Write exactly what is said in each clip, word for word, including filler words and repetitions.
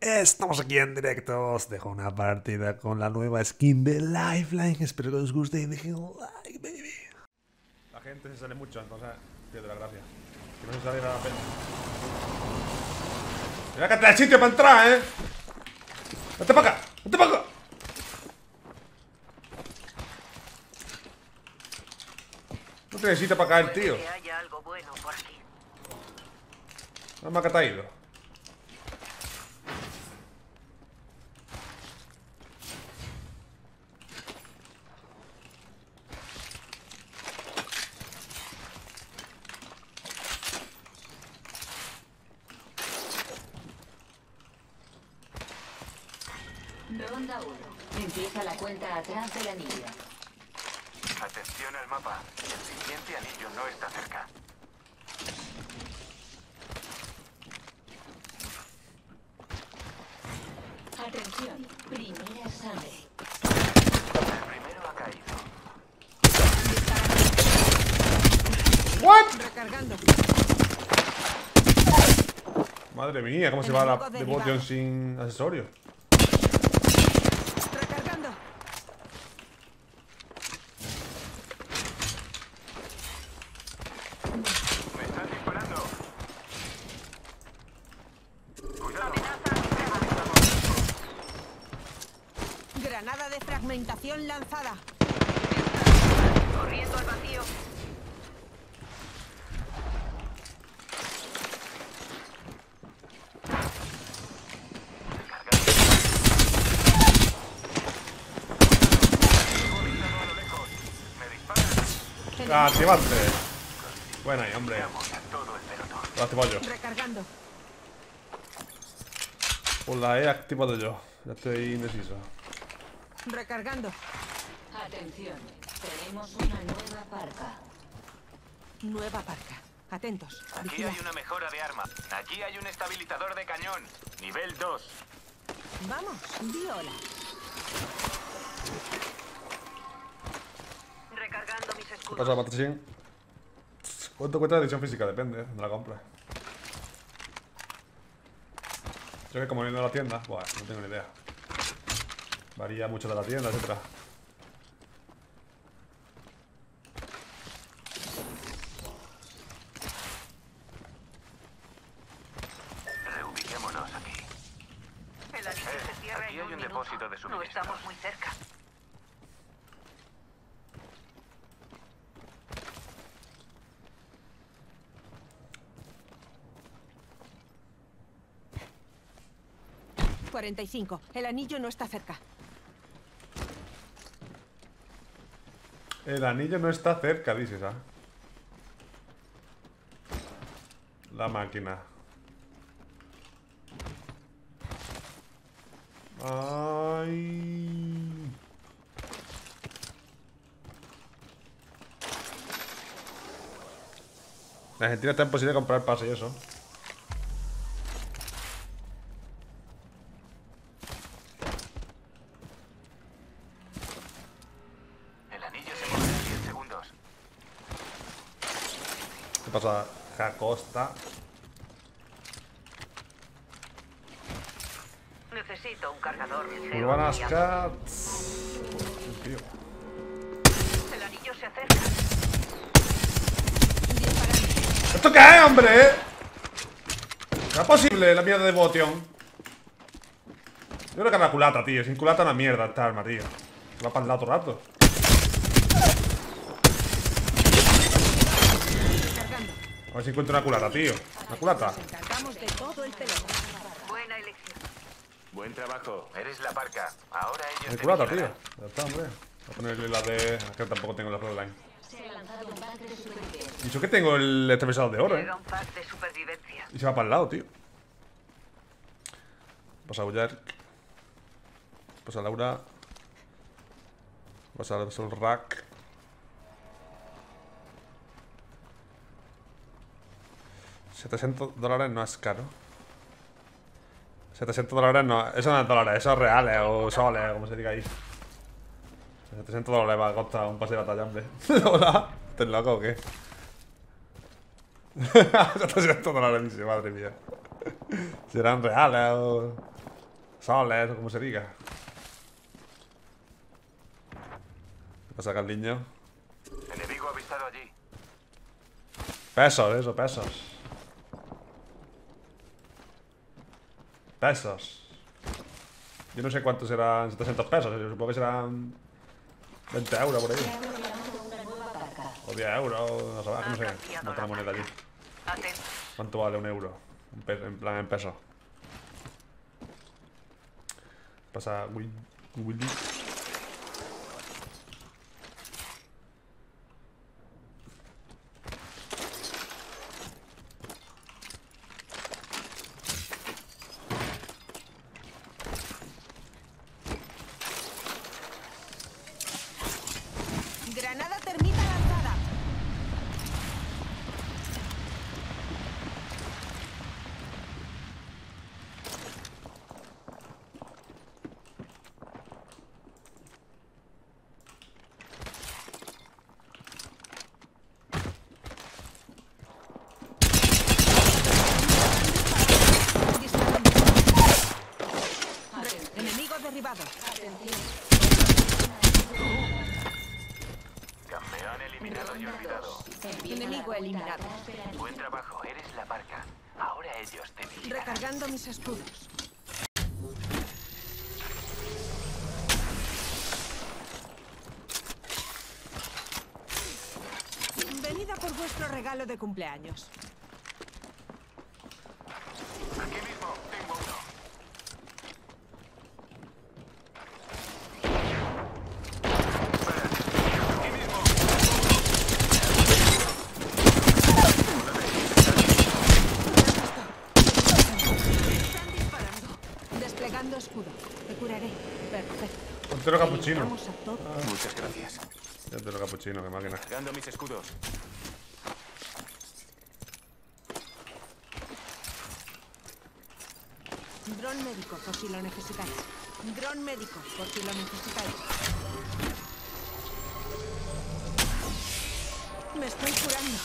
Estamos aquí en directo, os dejo una partida con la nueva skin de Lifeline, espero que os guste y dejen un like, baby. La gente se sale mucho, entonces te doy las gracias, que no se sale nada la pena. Mira que te da sitio para entrar, eh. ¡Vete para acá! ¡Vete para acá! No te necesita para caer, tío. Nada más que te ha ido. Ronda uno. Empieza la cuenta atrás del anillo. Atención al mapa. El siguiente anillo no está cerca. Atención. Primera sangre. El primero ha caído. What? Recargando. Madre mía, ¿cómo se va la devotion sin accesorio? Granada de fragmentación lanzada. Corriendo al vacío. Activante. Buena, hombre. Lo activo yo. Recargando. Pues la he activado yo. Ya estoy indeciso. Recargando. Atención, tenemos una nueva parca. Nueva parca. Atentos. Aquí vigilad. Hay una mejora de arma. Aquí hay un estabilizador de cañón. Nivel dos. Vamos, viola. Recargando mis escudos. Pasa, Mastiff. ¿Cuánto cuesta la edición física? Depende, no la compra. Yo que como viendo la tienda, buah, no tengo ni idea. Varía mucho de la tienda, etcétera. Reubiquémonos aquí. El anillo se cierra. Aquí hay un depósito de suministros. No estamos muy cerca. cuarenta y cinco. El anillo no está cerca. El anillo no está cerca, dices, ¿ah? La máquina. Ay. En Argentina está imposible comprar pase y eso. ¿Qué pasa, Jacosta? Necesito un cargador. Urbanas Cats. El anillo se acerca. ¿Esto qué es, hombre? ¿No es posible la mierda de Botion? Yo creo que es la culata, tío. Sin culata una mierda esta arma, tío. Va para el lado todo el rato. A ver si encuentro una culata, tío. Una culata. Buena elección. Buen trabajo. Eres la parca. Ahora ellos. Una culata, tío. Ya está, hombre. Voy a ponerle la de. Es que tampoco tengo la Fragline. Y yo que tengo el estabilizador de oro, eh. Y se va para el lado, tío. Pasa a Bullar. Pasa a Laura. Pasa a Sol Rack. setecientos dólares no es caro. setecientos dólares no. Eso no es dólares, eso es reales o soles, como se diga ahí. setecientos dólares va a costar un pase de batalla, hombre. Hola, ¿estás loco o qué? setecientos dólares, dice, madre mía. Serán reales o. Soles, o como se diga. ¿Qué pasa, Carliño? Enemigo avistado allí. Pesos, eso, pesos. Pesos. Yo no sé cuántos serán setecientos pesos, yo supongo que serán veinte euros por ahí. O diez euros, no sé, no sé, no tengo moneda allí. ¿Cuánto vale un euro? En plan, en pesos. Pasa Willy. Escudos. Venida por vuestro regalo de cumpleaños. Aquí mismo tengo uno. Aquí mismo. Escudo, te curaré. Perfecto. Puntero capuchino. Ah, muchas gracias. Puntero capuchino, qué máquina. Cargando mis escudos. Dron médico, por si lo necesitáis. Dron médico, por si lo necesitáis. Me estoy curando.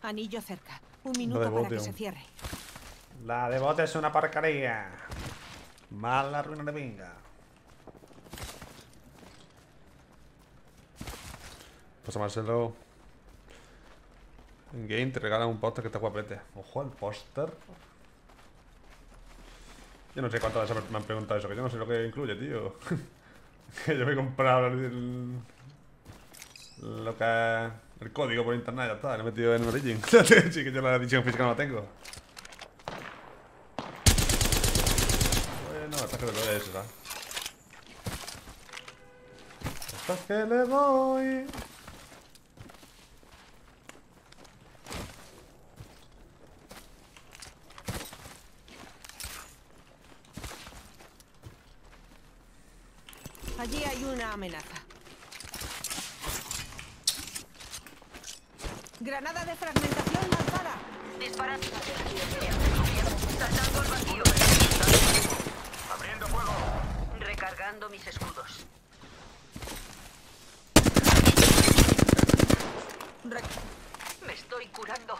Anillo cerca. Un minuto para bote, que se cierre. La de bote es una porquería. Mala ruina de pinga. Pues a Marcelo. En game te regalan un póster que está guapete. Ojo al póster. Yo no sé cuántas veces me han preguntado eso, que yo no sé lo que incluye, tío. Que yo me he comprado el... lo que... el código por internet, ya está, lo he metido en Origin. Sí, que yo la edición física no la tengo. Bueno, hasta que le doy eso, ¿sabes? Hasta que le voy. Allí hay una amenaza. Granada de fragmentación lanzada. Disparando. Saltando al vacío. Abriendo fuego. Recargando mis escudos. Re Me estoy curando.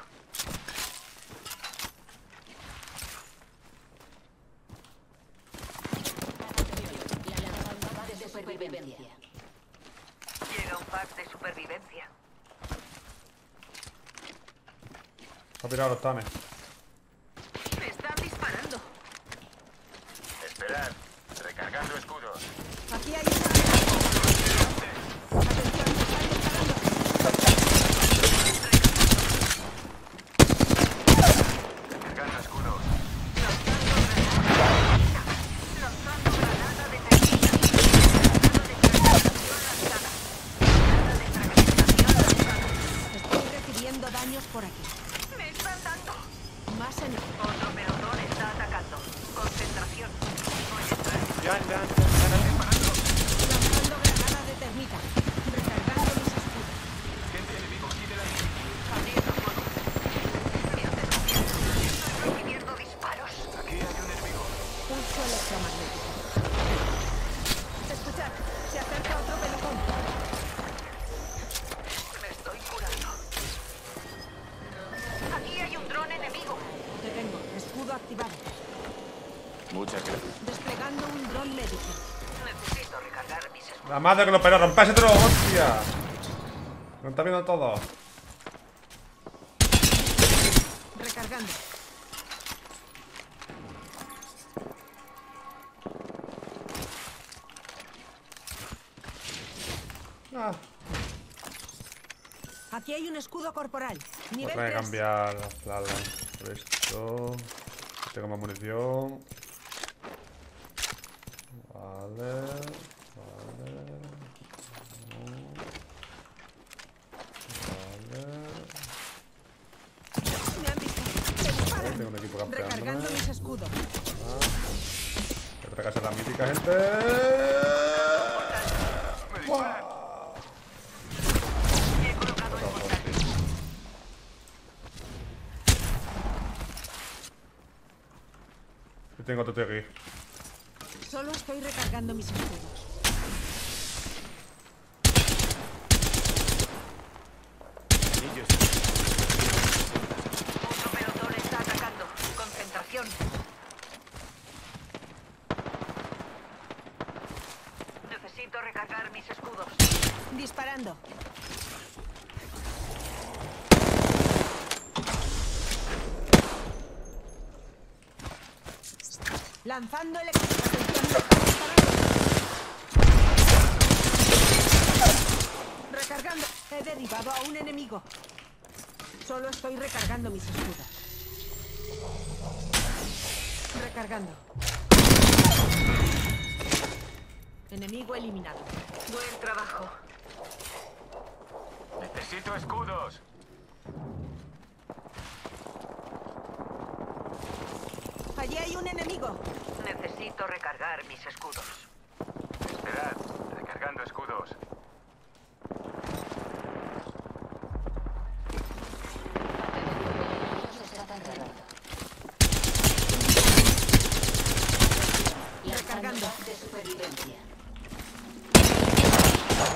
La de supervivencia. Llega un pack de supervivencia. Ha tirado los tames. Me están disparando. Esperad. Recargando escudos. Aquí hay una. Atención, me están disparando. Recargando escudos. Lanzando granada de fragmentación. Estoy recibiendo daños por aquí. Más en el... Otro pelotón está atacando. Concentración. Ya, ya, ya. La madre que lo parió, rompáis otro, hostia. Lo está viendo todo. Recargando. Ah. Aquí hay un escudo corporal. Nivel voy a cambiar la ala. Esto. Tengo más munición. Vale. Vale. Vale. Me han visto. Vale, tengo un equipo campeando. Recargando mis escudos. Esta casa es la mítica, gente. ¡Wow! Tengo otro aquí. Solo estoy recargando mis escudos. Otro pelotón está atacando. Concentración. Necesito recargar mis escudos. Disparando. Lanzando el recargando. He derribado a un enemigo. Solo estoy recargando mis escudos. Recargando. Enemigo eliminado. Buen trabajo. Necesito escudos. Allí hay un enemigo. Necesito recargar mis escudos. Esperad, recargando escudos. Recargando de supervivencia.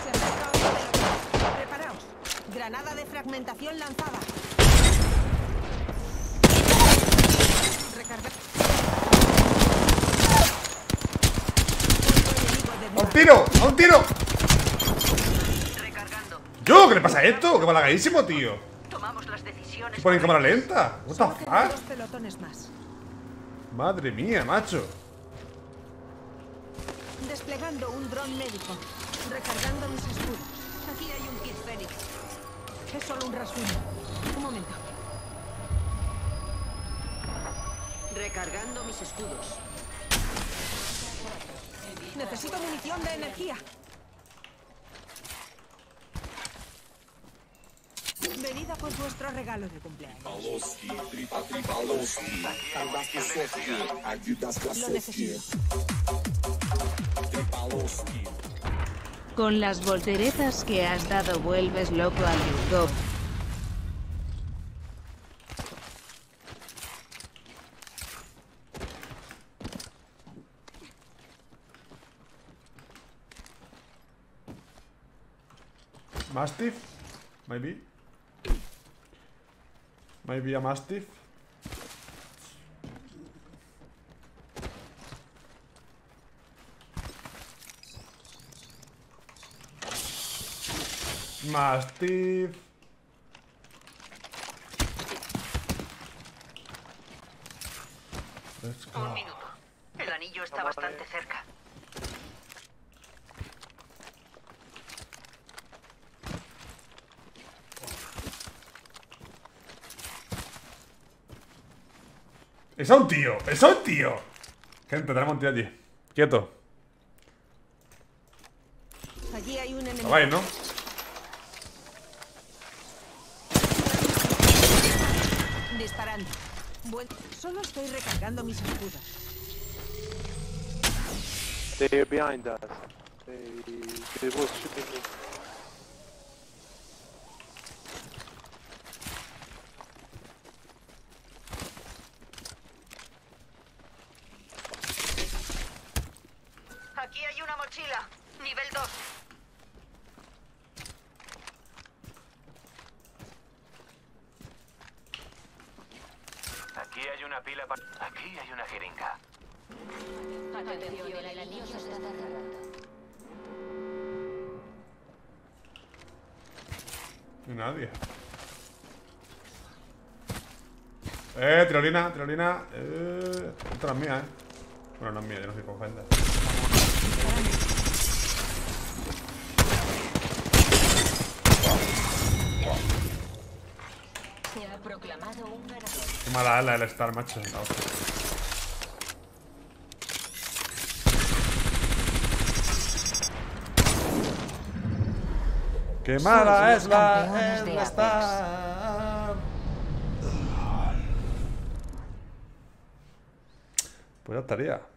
Se acerca otro. Preparaos. Granada de fragmentación lanzada. ¡A un tiro! ¡A un tiro! Recargando. ¡Yo! ¿Qué le pasa a esto? ¡Qué malagadísimo, tío! Tomamos las decisiones. Se pone en cámara lenta. What the fuck? Madre mía, macho. Desplegando un dron médico. Recargando mis escudos. Aquí hay un kit Fénix. Es solo un rasguño. Un momento. Recargando mis escudos. Necesito munición de energía. Venid a por vuestro regalo de cumpleaños. Lo necesito. Con las volteretas que has dado vuelves loco al YouTube. Mastiff, maybe. Maybe a Mastiff. Mastiff. Un minuto. El anillo está bastante cerca. ¡Es a un tío! ¡Es a un tío! Gente, tenemos un tío allí. Quieto. Allí hay un enemigo. Lo vais, ¿no? Disparando. Bueno, solo estoy recargando mis escudos. They're behind us. They, they were shooting me. Aquí hay una mochila, nivel dos. Aquí hay una pila para... Aquí hay una jeringa. Atención, el anillo se está cerrando. No hay nadie. Eh, Tirolina, Tirolina. Eh, otra mía, eh. Bueno, no es mía, yo no soy confundida. Se ha proclamado un ganador. Qué mala ala el Star, macho. No, qué mala es la el Star. Pues ya estaría.